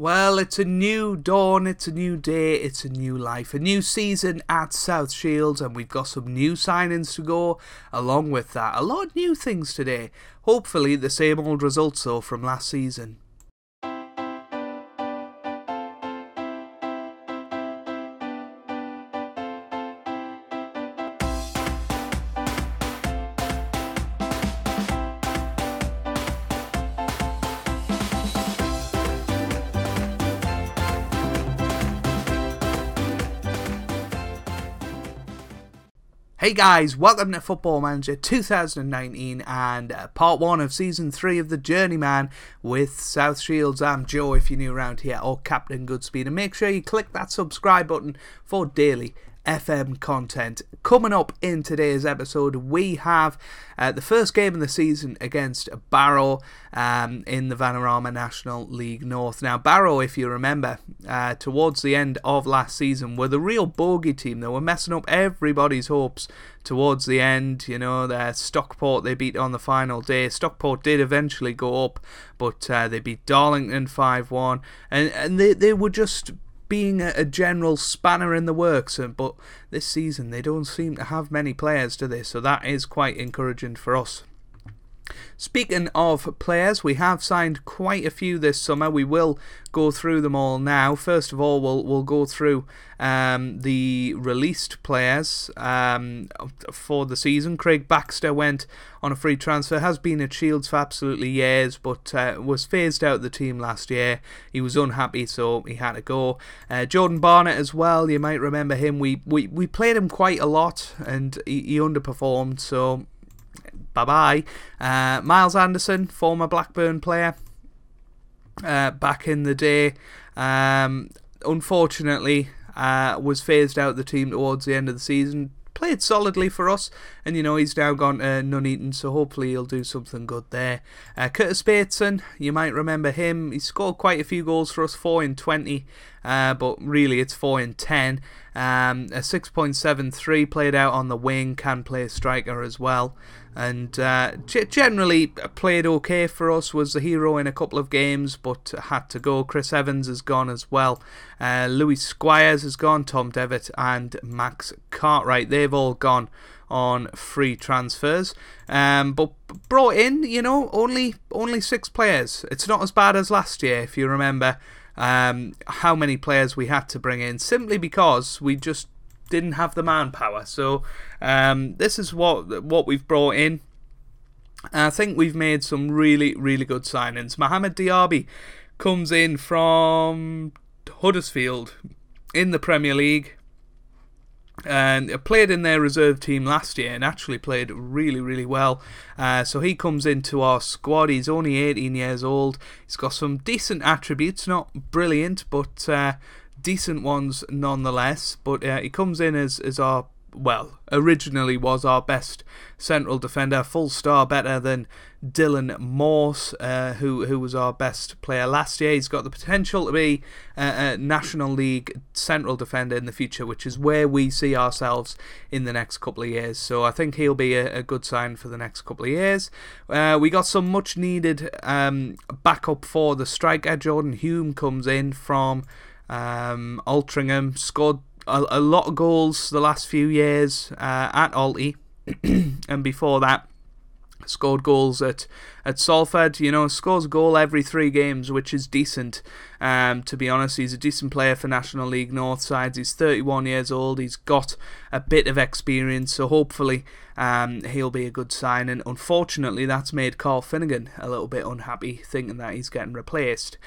Well, it's a new dawn, it's a new day, it's a new life, a new season at South Shields, and we've got some new signings to go along with that. A lot of new things today. Hopefully the same old results though from last season. Hey guys, welcome to Football Manager 2019 and part 1 of Season 3 of The Journeyman with South Shields. I'm Joe if you're new around here, or Captain Goodspeed, and make sure you click that subscribe button for daily FM content. Coming up in today's episode, we have the first game of the season against Barrow in the Vanarama National League North. Now, Barrow, if you remember, towards the end of last season, were the real bogey team. They were messing up everybody's hopes towards the end. You know, Stockport they beat on the final day. Stockport did eventually go up, but they beat Darlington 5-1, and they were just being a general spanner in the works, but this season they don't seem to have many players, do they? So that is quite encouraging for us. Speaking of players, we have signed quite a few this summer. We will go through them all now. First of all, we'll go through the released players for the season. Craig Baxter went on a free transfer, has been at Shields for absolutely years, but was phased out of the team last year. He was unhappy, so he had to go. Jordan Barnett as well, you might remember him. We played him quite a lot, and he underperformed, so bye-bye. Miles Anderson, former Blackburn player back in the day, unfortunately was phased out the team towards the end of the season. Played solidly for us, and you know he's now gone to Nuneaton, so hopefully he'll do something good there. Curtis Bateson, you might remember him. He scored quite a few goals for us, 4 in 20, but really it's 4 in 10. A 6.73, played out on the wing, can play striker as well, and generally played okay for us, was the hero in a couple of games, but had to go. Chris Evans has gone as well. Louis Squires has gone, Tom Devitt and Max Cartwright. They've all gone on free transfers, but brought in, you know, only 6 players. It's not as bad as last year, if you remember how many players we had to bring in, simply because we just didn't have the manpower. So this is what we've brought in. I think we've made some really, really good signings. Mohamed Diaby comes in from Huddersfield in the Premier League, and played in their reserve team last year and actually played really, really well. So he comes into our squad. He's only 18 years old. He's got some decent attributes, not brilliant, but decent ones nonetheless. But he comes in as our, well, originally was our best central defender, full star, better than Dylan Morse, who was our best player last year. He's got the potential to be a National League central defender in the future, which is where we see ourselves in the next couple of years. So I think he'll be a good sign for the next couple of years. We got some much needed backup for the striker. Jordan Hume comes in from Altrincham, scored a lot of goals the last few years at Alty, and before that scored goals at Salford. You know, scores a goal every 3 games, which is decent. To be honest, he's a decent player for National League North sides. He's 31 years old. He's got a bit of experience, so hopefully he'll be a good sign. And unfortunately, that's made Carl Finnegan a little bit unhappy, thinking that he's getting replaced.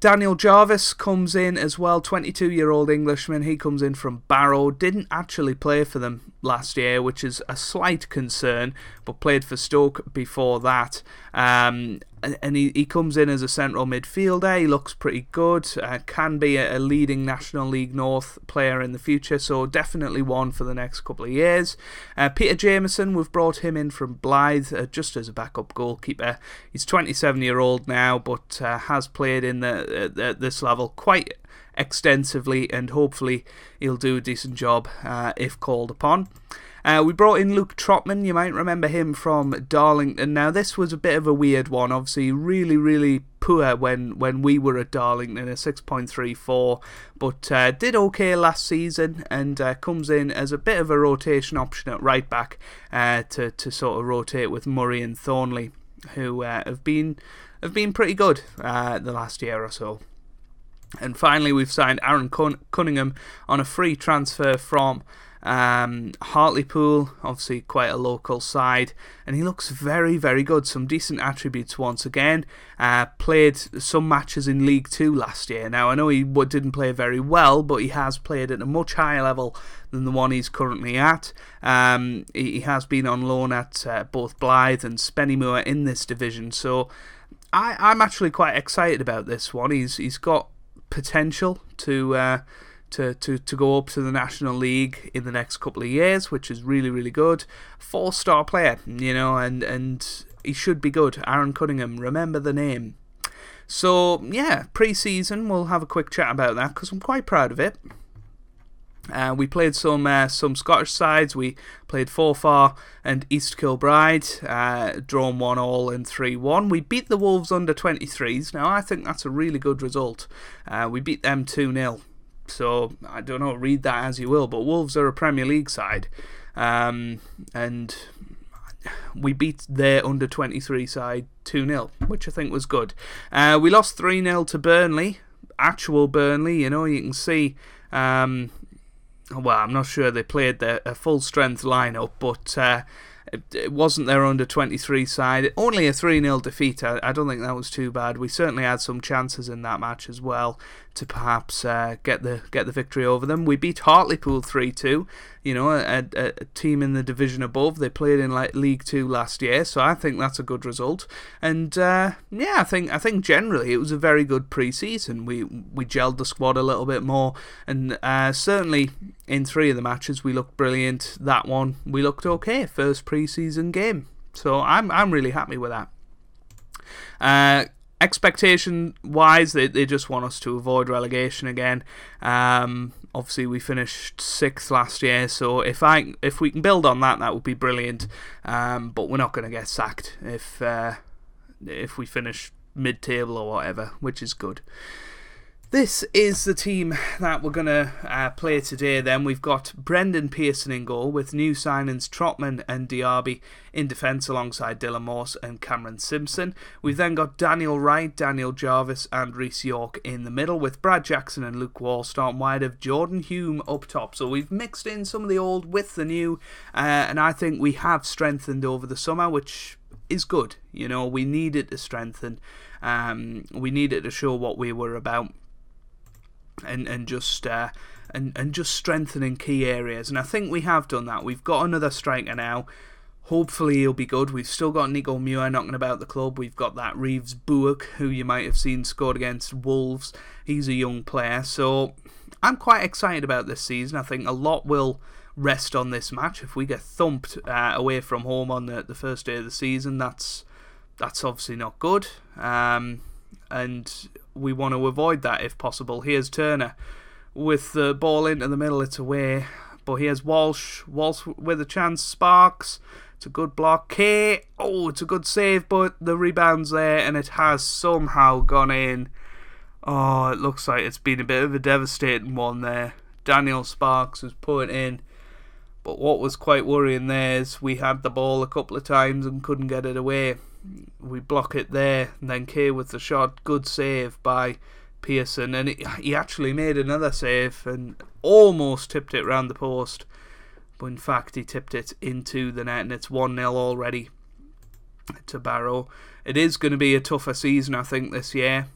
Daniel Jarvis comes in as well, 22-year-old Englishman. He comes in from Barrow. Didn't actually play for them last year, which is a slight concern, but played for Stoke before that. And he comes in as a central midfielder. He looks pretty good. Can be a leading National League North player in the future, so definitely one for the next couple of years. Peter Jameson, we've brought him in from Blythe just as a backup goalkeeper. He's 27-year-old now, but has played in this level quite extensively, and hopefully he'll do a decent job if called upon. We brought in Luke Trotman. You might remember him from Darlington. Now, this was a bit of a weird one. Obviously, really, really poor when we were at Darlington, a 6.34, but did okay last season, and comes in as a bit of a rotation option at right back to sort of rotate with Murray and Thornley, who have been pretty good the last year or so. And finally, we've signed Aaron Cunningham on a free transfer from Hartlepool, obviously quite a local side, and he looks very, very good. Some decent attributes once again. Played some matches in League 2 last year. Now, I know he didn't play very well, but he has played at a much higher level than the one he's currently at. He has been on loan at both Blythe and Spennymoor in this division, so I'm actually quite excited about this one. He's got potential to go up to the National League in the next couple of years, which is really, really good. 4-star player, you know, and he should be good. Aaron Cunningham, remember the name. So, yeah, pre-season, we'll have a quick chat about that because I'm quite proud of it. We played some Scottish sides. We played Forfar and East Kilbride, drawn 1-1 and 3-1. We beat the Wolves under 23s. Now, I think that's a really good result. We beat them 2-0. So, I don't know, read that as you will, but Wolves are a Premier League side. And we beat their under-23 side 2-0, which I think was good. We lost 3-0 to Burnley, actual Burnley. You know, you can see... well, I'm not sure they played a full-strength lineup, but it wasn't their under-23 side. Only a 3-0 defeat. I don't think that was too bad. We certainly had some chances in that match as well to perhaps get the victory over them. We beat Hartlepool 3-2. You know, a team in the division above. They played in like League 2 last year, so I think that's a good result. And yeah, I think generally it was a very good pre-season. We gelled the squad a little bit more, and certainly in 3 of the matches we looked brilliant. That one we looked okay. First pre-season game, so I'm really happy with that. Expectation wise, they just want us to avoid relegation again. Obviously, we finished 6th last year, so if we can build on that, that would be brilliant. But we're not going to get sacked if we finish mid-table or whatever, which is good. This is the team that we're going to play today then. We've got Brendan Pearson in goal with new signings Trotman and Diaby in defence alongside Dylan Morse and Cameron Simpson. We've then got Daniel Wright, Daniel Jarvis and Rhys York in the middle with Brad Jackson and Luke Wall starting wide of Jordan Hume up top. So we've mixed in some of the old with the new and I think we have strengthened over the summer, which is good. You know, we needed to strengthen. We needed to show what we were about. And just strengthening key areas, and I think we have done that. We've got another striker now. Hopefully he'll be good. We've still got Nico Muir knocking about the club. We've got that Reeves Buick, who you might have seen scored against Wolves. He's a young player, so I'm quite excited about this season. I think a lot will rest on this match. If we get thumped away from home on the first day of the season, that's obviously not good. And we want to avoid that if possible. Here's Turner with the ball into the middle. It's away. But here's Walsh. Walsh with a chance. Sparks. It's a good block. Kay. Oh, it's a good save. But the rebound's there. And it has somehow gone in. Oh, it looks like it's been a bit of a devastating one there. Daniel Sparks was put in. But what was quite worrying there is we had the ball a couple of times and couldn't get it away. We block it there, and then Kay with the shot. Good save by Pearson, and he actually made another save and almost tipped it round the post, but in fact he tipped it into the net, and it's 1-0 already to Barrow. It is going to be a tougher season, I think, this year.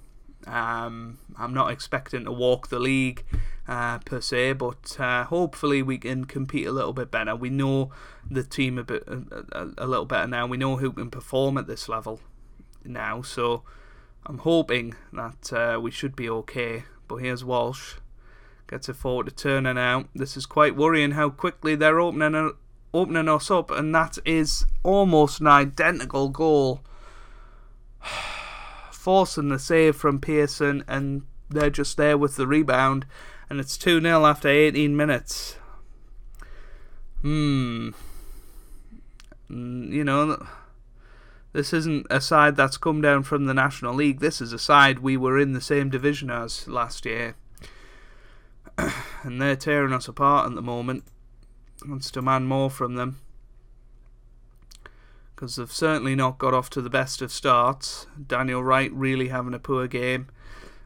I'm not expecting to walk the league per se, but hopefully we can compete a little bit better. We know the team a little better now. We know who can perform at this level now, so I'm hoping that we should be okay. But here's Walsh, gets it forward to Turner now. This is quite worrying how quickly they're opening us up, and that is almost an identical goal. Forcing the save from Pearson, and they're just there with the rebound, and it's 2-0 after 18 minutes. You know, this isn't a side that's come down from the National League. This is a side we were in the same division as last year. And they're tearing us apart at the moment. Wants to demand more from them. Because they've certainly not got off to the best of starts. Daniel Wright really having a poor game.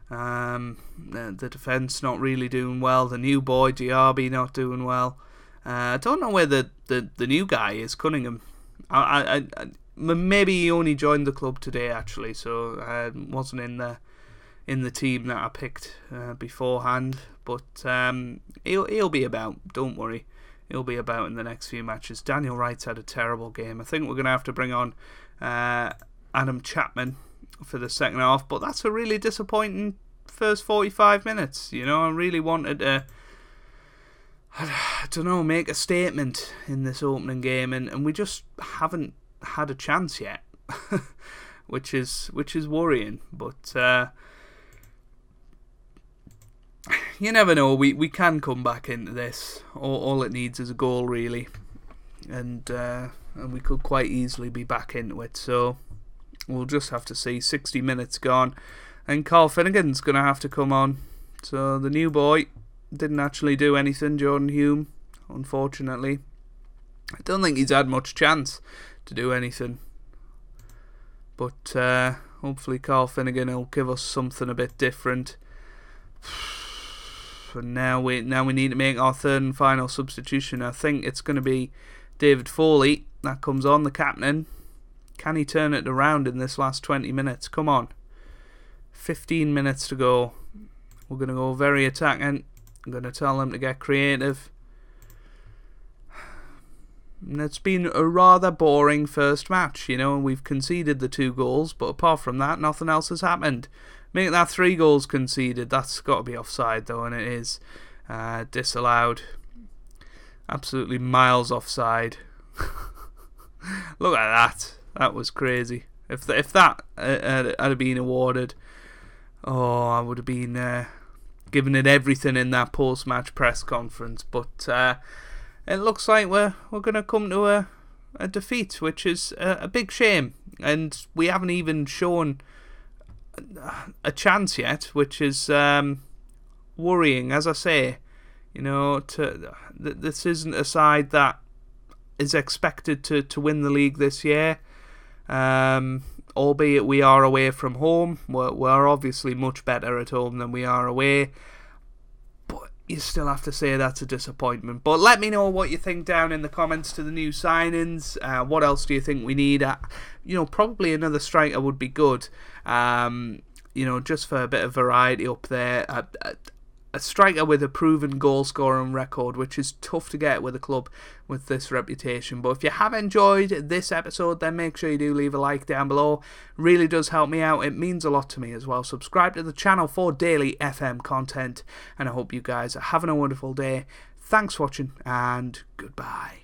The defence not really doing well. The new boy, Diaby, not doing well. I don't know where the new guy is, Cunningham. I maybe he only joined the club today, actually, so I wasn't in the team that I picked beforehand. But he'll be about, don't worry. He'll be about in the next few matches. Daniel Wright's had a terrible game. I think we're going to have to bring on Adam Chapman for the second half, but that's a really disappointing first 45 minutes. You know, I really wanted to, I don't know, make a statement in this opening game, and we just haven't had a chance yet, which is worrying. But you never know. We can come back into this. All it needs is a goal, really, and we could quite easily be back into it. So we'll just have to see. 60 minutes gone, and Carl Finnegan's going to have to come on. So the new boy didn't actually do anything, Jordan Hume, unfortunately. I don't think he's had much chance to do anything. But hopefully Carl Finnegan will give us something a bit different. And now we need to make our third and final substitution. I think it's going to be David Foley that comes on, the captain. Can he turn it around in this last 20 minutes? Come on. 15 minutes to go. We're going to go very attacking. I'm going to tell them to get creative. And it's been a rather boring first match, you know, and we've conceded the 2 goals, but apart from that, nothing else has happened. Make that 3 goals conceded. That's got to be offside, though, and it is disallowed. Absolutely miles offside. Look at that. That was crazy. If that had been awarded, I would have been giving it everything in that post-match press conference. But it looks like we're going to come to a defeat, which is a big shame. And we haven't even shown a chance yet, which is worrying. As I say, you know, this isn't a side that is expected to win the league this year. Albeit we are away from home. We're obviously much better at home than we are away, but you still have to say that's a disappointment. But let me know what you think down in the comments to the new signings. What else do you think we need? You know, probably another striker would be good, you know, just for a bit of variety up there. A striker with a proven goal-scoring record, which is tough to get with a club with this reputation. But if you have enjoyed this episode, then make sure you do leave a like down below. Really does help me out. It means a lot to me as well. Subscribe to the channel for daily FM content. And I hope you guys are having a wonderful day. Thanks for watching, and goodbye.